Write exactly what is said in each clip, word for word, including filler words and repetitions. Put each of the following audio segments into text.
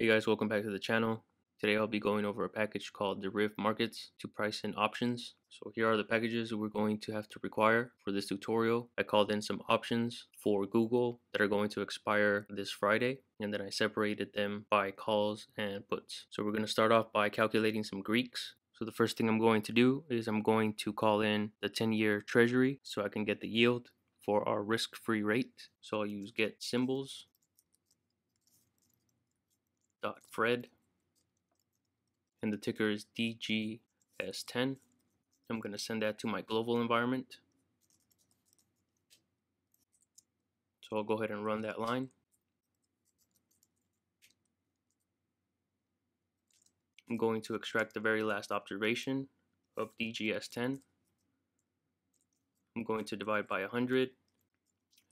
Hey guys, welcome back to the channel. Today I'll be going over a package called Deriv Markets to price in options. So here are the packages we're going to have to require for this tutorial. I called in some options for Google that are going to expire this Friday, and then I separated them by calls and puts. So we're going to start off by calculating some Greeks. So the first thing I'm going to do is I'm going to call in the ten year treasury so I can get the yield for our risk-free rate. So I'll use get symbols dot Fred, and the ticker is D G S ten. I'm going to send that to my global environment. So I'll go ahead and run that line. I'm going to extract the very last observation of D G S ten. I'm going to divide by one hundred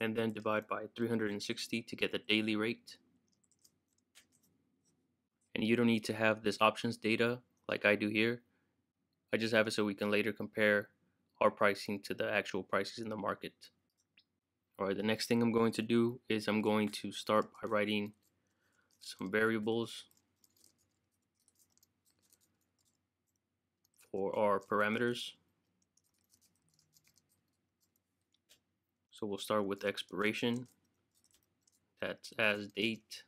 and then divide by three hundred sixty to get the daily rate. And you don't need to have this options data like I do here. I just have it so we can later compare our pricing to the actual prices in the market. Alright, the next thing I'm going to do is I'm going to start by writing some variables for our parameters. So we'll start with expiration, that's as date.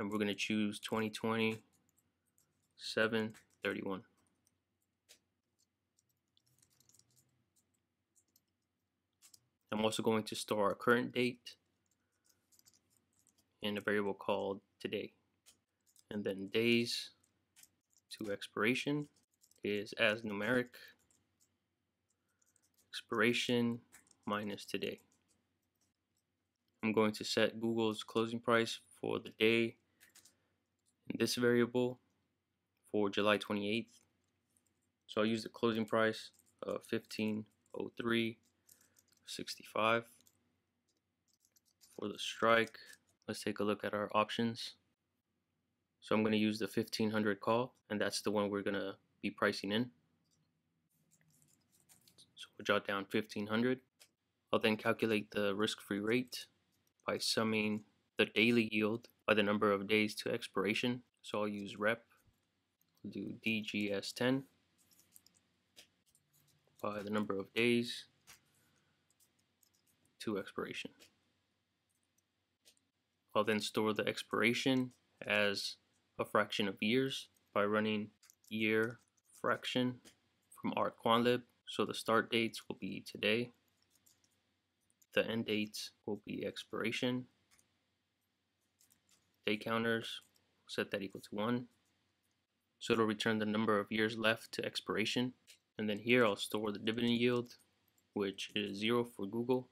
And we're going to choose twenty twenty, seven thirty-one. I'm also going to store our current date in a variable called today. And then days to expiration is as numeric, expiration minus today. I'm going to set Google's closing price for the day in this variable for July twenty-eighth. So I'll use the closing price of fifteen oh three sixty-five. For the strike, let's take a look at our options. So I'm going to use the fifteen hundred call, and that's the one we're going to be pricing in. So we'll jot down fifteen hundred. I'll then calculate the risk-free rate by summing the daily yield by the number of days to expiration. So I'll use rep, we'll do D G S ten by the number of days to expiration. I'll then store the expiration as a fraction of years by running year fraction from RQuantlib. So the start dates will be today, the end dates will be expiration. Day counters, set that equal to one. So it'll return the number of years left to expiration. And then here I'll store the dividend yield, which is zero for Google.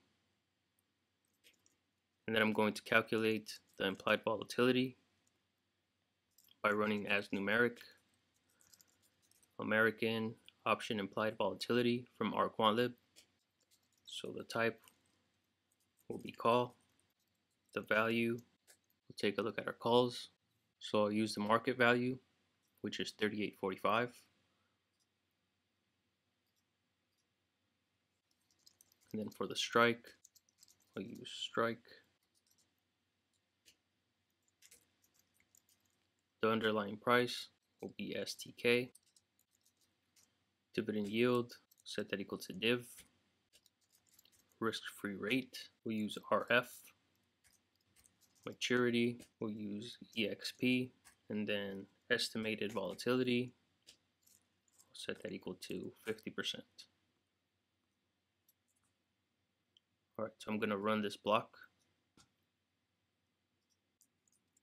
And then I'm going to calculate the implied volatility by running as numeric, American option implied volatility from RQuantlib. So the type will be call, the value. We'll take a look at our calls. So I'll use the market value, which is thirty-eight forty-five. And then for the strike, I'll use strike. The underlying price will be S T K. Dividend yield, set that equal to div. Risk-free rate, we'll use R F. Maturity, we'll use E X P, and then estimated volatility, we'll set that equal to fifty percent. Alright, so I'm going to run this block.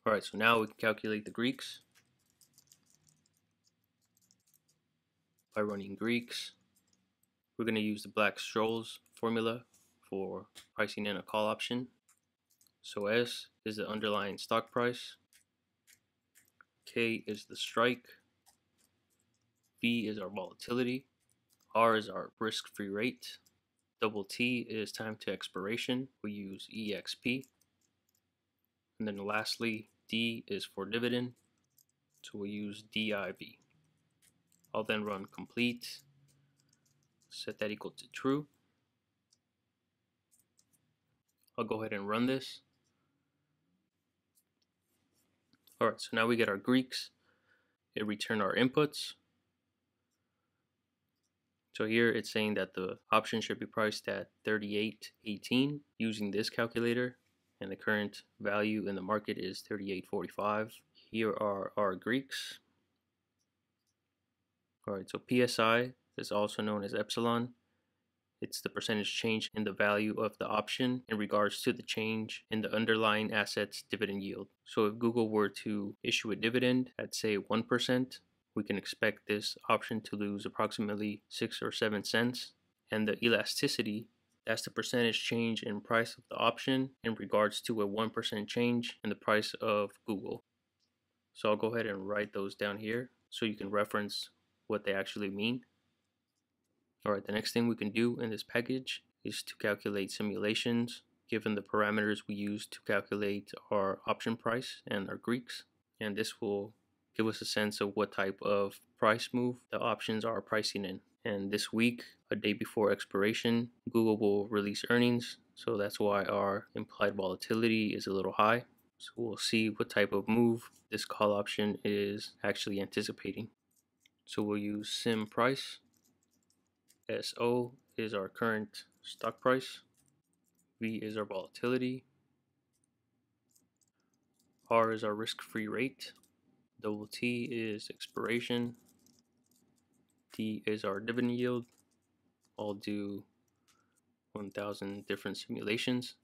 Alright, so now we can calculate the Greeks by running Greeks. We're going to use the Black-Scholes formula for pricing in a call option. So S is the underlying stock price, K is the strike, V is our volatility, R is our risk-free rate, double T is time to expiration, we use E X P, and then lastly D is for dividend, so we'll use D I V. I'll then run complete, set that equal to true. I'll go ahead and run this. Alright, so now we get our Greeks. It returned our inputs. So here it's saying that the option should be priced at thirty-eight eighteen using this calculator, and the current value in the market is thirty-eight forty-five. Here are our Greeks. Alright, so P S I is also known as epsilon. It's the percentage change in the value of the option in regards to the change in the underlying asset's dividend yield. So if Google were to issue a dividend at say one percent, we can expect this option to lose approximately six or seven cents. And the elasticity, that's the percentage change in price of the option in regards to a one percent change in the price of Google. So I'll go ahead and write those down here so you can reference what they actually mean. Alright, the next thing we can do in this package is to calculate simulations given the parameters we use to calculate our option price and our Greeks. And this will give us a sense of what type of price move the options are pricing in. And this week, a day before expiration, Google will release earnings. So that's why our implied volatility is a little high. So we'll see what type of move this call option is actually anticipating. So we'll use sim price. S O is our current stock price, V is our volatility, R is our risk-free rate, double T is expiration, D is our dividend yield. I'll do one thousand different simulations.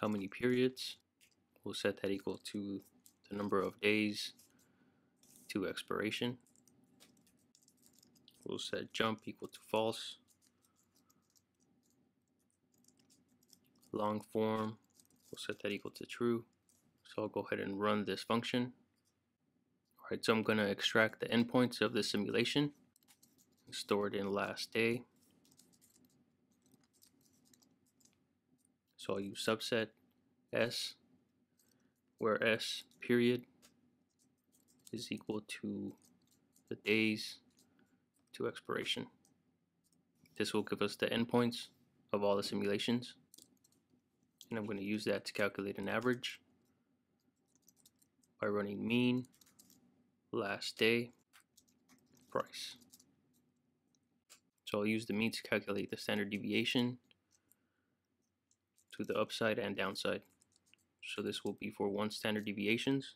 How many periods? We'll set that equal to the number of days to expiration. We'll set jump equal to false. Long form, we'll set that equal to true. So I'll go ahead and run this function. Alright, so I'm going to extract the endpoints of the simulation and store it in last day. So I'll use subset S, where S period is equal to the days to expiration. This will give us the endpoints of all the simulations, and I'm going to use that to calculate an average by running mean, last day, price. So I'll use the mean to calculate the standard deviation to the upside and downside. So this will be for one standard deviations.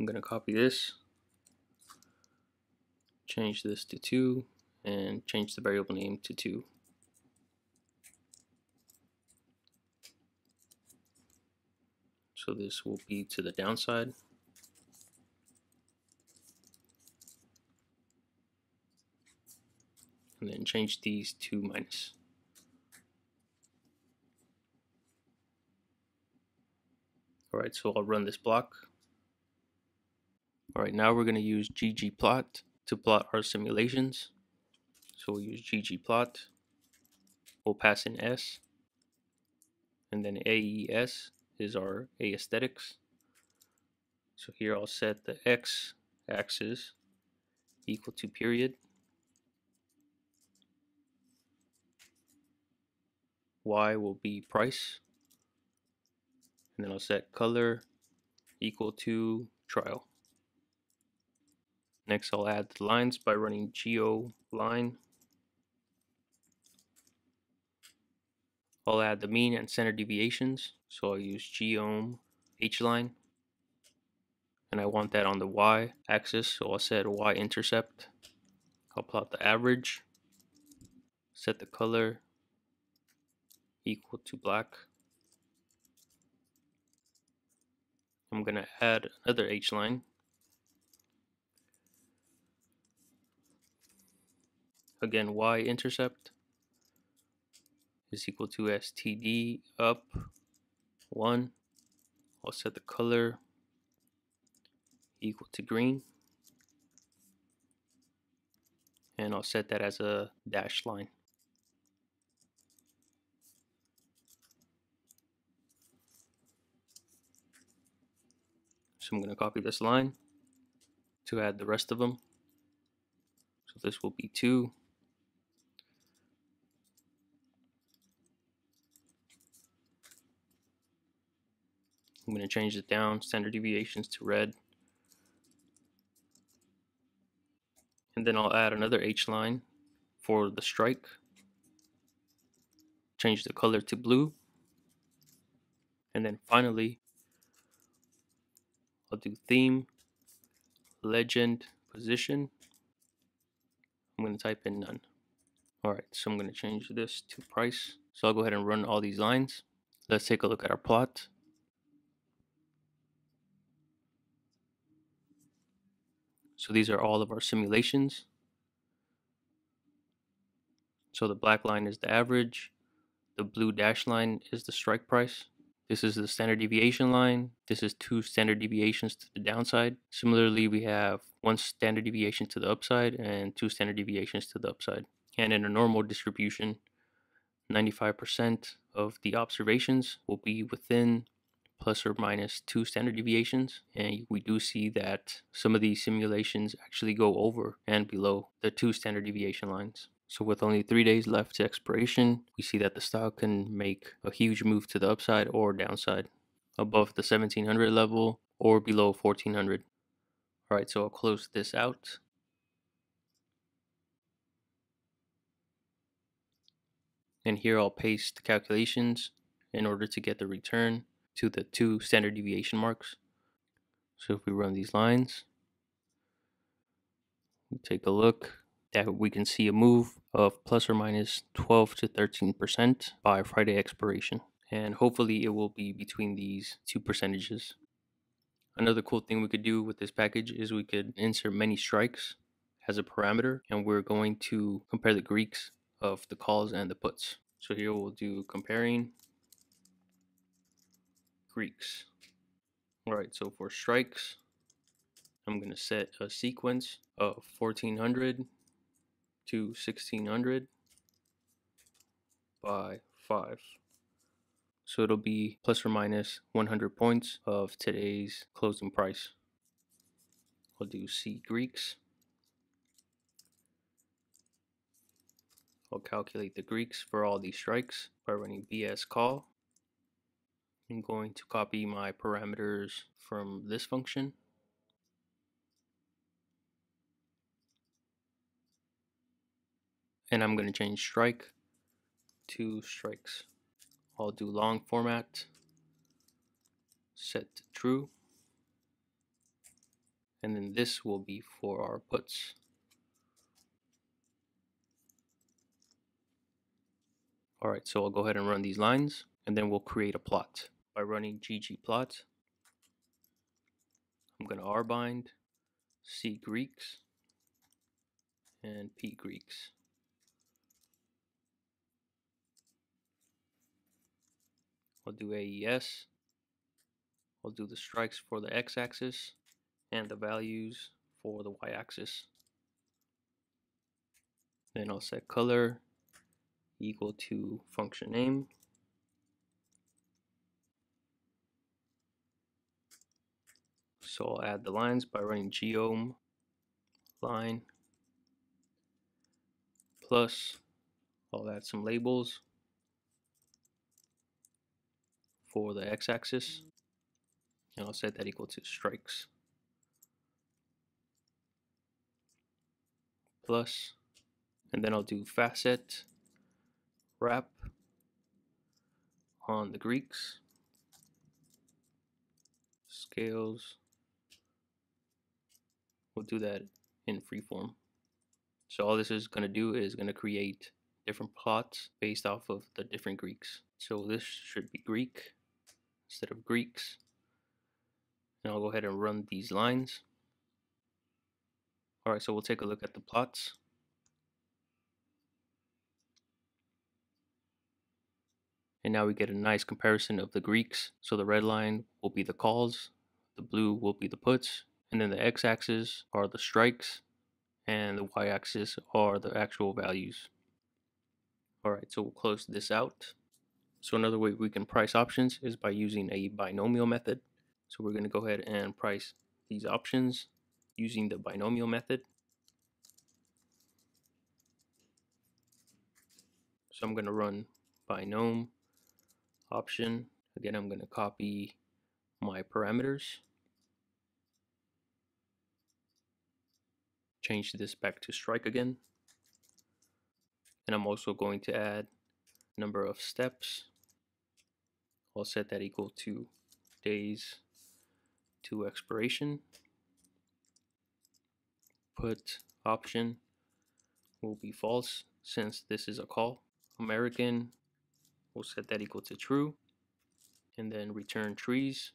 I'm going to copy this, change this to two, and change the variable name to two. So this will be to the downside. And then change these to minus. Alright, so I'll run this block. Alright, now we're going to use ggplot to plot our simulations. So we'll use ggplot, we'll pass in S, and then A E S is our aesthetics. So here I'll set the X axis equal to period, Y will be price, and then I'll set color equal to trial. Next, I'll add the lines by running geom_line. I'll add the mean and standard deviations, so I'll use geom_hline. And I want that on the y-axis, so I'll set y-intercept. I'll plot the average, set the color equal to black. I'm going to add another h-line. Again, y-intercept is equal to S T D up one. I'll set the color equal to green, and I'll set that as a dashed line. So I'm going to copy this line to add the rest of them. So this will be two. I'm going to change it down, standard deviations to red. And then I'll add another H line for the strike. Change the color to blue. And then finally, I'll do theme, legend, position. I'm going to type in none. Alright, so I'm going to change this to price. So I'll go ahead and run all these lines. Let's take a look at our plot. So these are all of our simulations. So the black line is the average. The blue dashed line is the strike price. This is the standard deviation line. This is two standard deviations to the downside. Similarly, we have one standard deviation to the upside and two standard deviations to the upside. And in a normal distribution, ninety-five percent of the observations will be within plus or minus two standard deviations, and we do see that some of these simulations actually go over and below the two standard deviation lines. So with only three days left to expiration, we see that the stock can make a huge move to the upside or downside, above the seventeen hundred level or below fourteen hundred. Alright, so I'll close this out. And here I'll paste the calculations in order to get the return to the two standard deviation marks. So if we run these lines, we take a look that we can see a move of plus or minus twelve to thirteen percent by Friday expiration. And hopefully it will be between these two percentages. Another cool thing we could do with this package is we could insert many strikes as a parameter, and we're going to compare the Greeks of the calls and the puts. So here we'll do comparing Greeks. Alright, so for strikes, I'm going to set a sequence of fourteen hundred to sixteen hundred by five. So it'll be plus or minus one hundred points of today's closing price. I'll do C Greeks. I'll calculate the Greeks for all these strikes by running B S call. I'm going to copy my parameters from this function. And I'm going to change strike to strikes. I'll do long format, set to true. And then this will be for our puts. Alright, so I'll go ahead and run these lines, and then we'll create a plot. By running ggplot, I'm going to rbind C Greeks and P Greeks. I'll do A E S. I'll do the strikes for the x-axis and the values for the y-axis. Then I'll set color equal to function name. So I'll add the lines by running geom line plus I'll add some labels for the x-axis, and I'll set that equal to strikes plus, and then I'll do facet wrap on the Greeks, scales. We'll do that in freeform. So all this is going to do is going to create different plots based off of the different Greeks. So this should be Greek instead of Greeks. And I'll go ahead and run these lines. Alright, so we'll take a look at the plots. And now we get a nice comparison of the Greeks. So the red line will be the calls, the blue will be the puts, and then the x-axis are the strikes, and the y-axis are the actual values. Alright, so we'll close this out. So another way we can price options is by using a binomial method. So we're going to go ahead and price these options using the binomial method. So I'm going to run binom option. Again, I'm going to copy my parameters. Change this back to strike again. And I'm also going to add number of steps. I'll set that equal to days to expiration. Put option will be false since this is a call. American, we'll set that equal to true. And then return trees.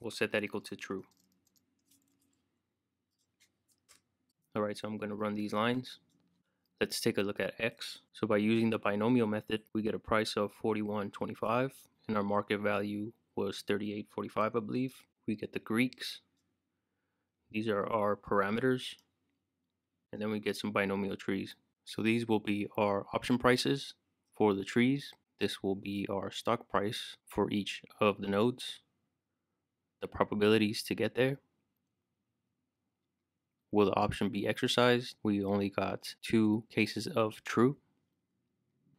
We'll set that equal to true. Alright, so I'm going to run these lines. Let's take a look at X. So by using the binomial method, we get a price of forty-one twenty-five, and our market value was thirty-eight forty-five, I believe. We get the Greeks. These are our parameters. And then we get some binomial trees. So these will be our option prices for the trees. This will be our stock price for each of the nodes. The probabilities to get there. Will the option be exercised? We only got two cases of true.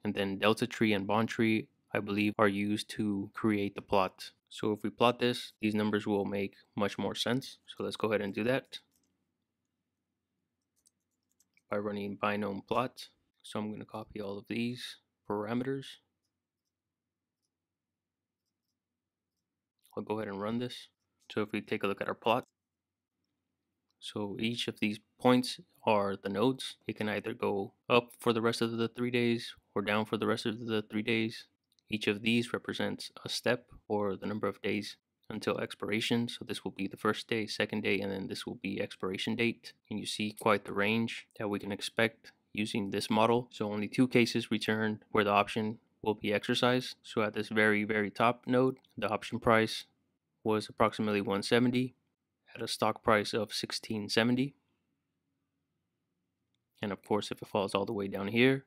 And then delta tree and bond tree, I believe, are used to create the plot. So if we plot this, these numbers will make much more sense. So let's go ahead and do that by running binom plot. So I'm going to copy all of these parameters. I'll go ahead and run this. So if we take a look at our plot, so each of these points are the nodes. It can either go up for the rest of the three days or down for the rest of the three days. Each of these represents a step or the number of days until expiration. So this will be the first day, second day, and then this will be expiration date. And you see quite the range that we can expect using this model. So only two cases returned where the option will be exercised. So at this very, very top node, the option price was approximately one seventy at a stock price of sixteen seventy. And of course, if it falls all the way down here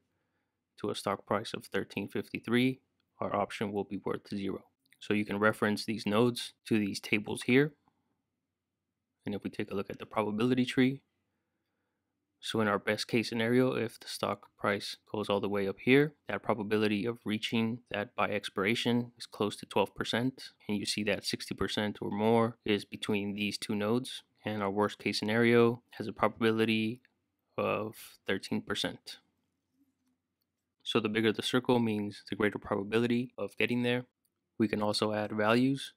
to a stock price of thirteen fifty-three, our option will be worth zero. So you can reference these nodes to these tables here. And if we take a look at the probability tree, so in our best case scenario, if the stock price goes all the way up here, that probability of reaching that by expiration is close to twelve percent. And you see that sixty percent or more is between these two nodes. And our worst case scenario has a probability of thirteen percent. So the bigger the circle means the greater probability of getting there. We can also add values.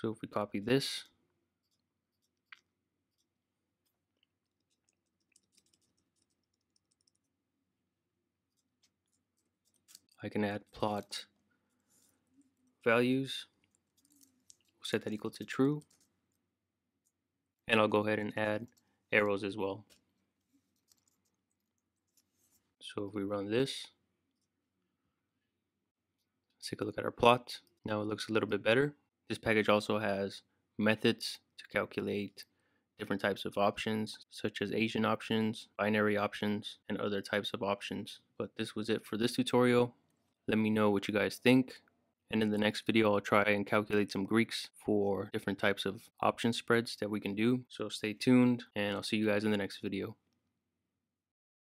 So if we copy this, I can add plot values, we'll set that equal to true, and I'll go ahead and add arrows as well. So if we run this, let's take a look at our plot. Now it looks a little bit better. This package also has methods to calculate different types of options, such as Asian options, binary options, and other types of options. But this was it for this tutorial. Let me know what you guys think, and in the next video I'll try and calculate some Greeks for different types of option spreads that we can do. So stay tuned, and I'll see you guys in the next video.